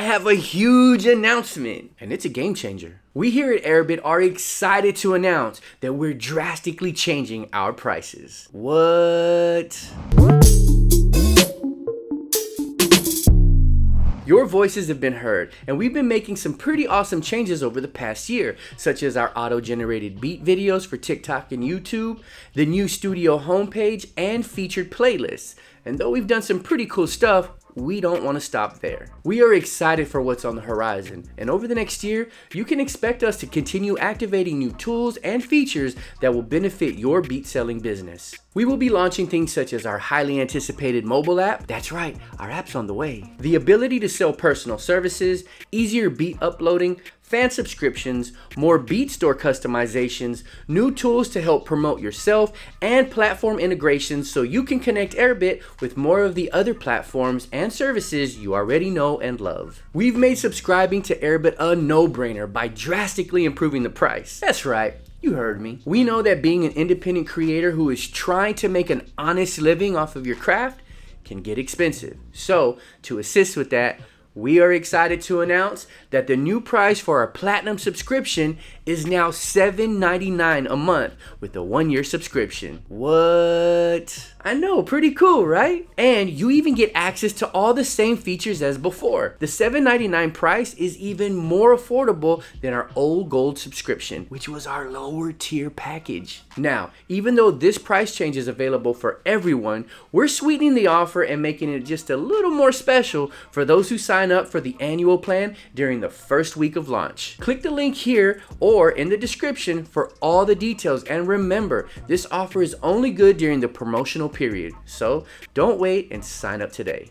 I have a huge announcement, and it's a game changer. We here at Airbit are excited to announce that we're drastically changing our prices. What? Your voices have been heard, and we've been making some pretty awesome changes over the past year, such as our auto-generated beat videos for TikTok and YouTube, the new studio homepage, and featured playlists. And though we've done some pretty cool stuff, we don't want to stop there. We are excited for what's on the horizon, and over the next year, you can expect us to continue activating new tools and features that will benefit your beat selling business. We will be launching things such as our highly anticipated mobile app. That's right, our app's on the way. The ability to sell personal services, easier beat uploading, fan subscriptions, more beat store customizations, new tools to help promote yourself, and platform integrations so you can connect Airbit with more of the other platforms and services you already know and love. We've made subscribing to Airbit a no-brainer by drastically improving the price. That's right. You heard me. We know that being an independent creator who is trying to make an honest living off of your craft can get expensive. So, to assist with that, we are excited to announce that the new price for our Platinum subscription is now $7.99 a month with a one-year subscription. What? I know, pretty cool, right? And you even get access to all the same features as before. The $7.99 price is even more affordable than our old gold subscription, which was our lower tier package. Now, even though this price change is available for everyone, we're sweetening the offer and making it just a little more special for those who sign up for the annual plan during the first week of launch. Click the link here or in the description for all the details, and remember, this offer is only good during the promotional period, so don't wait and sign up today.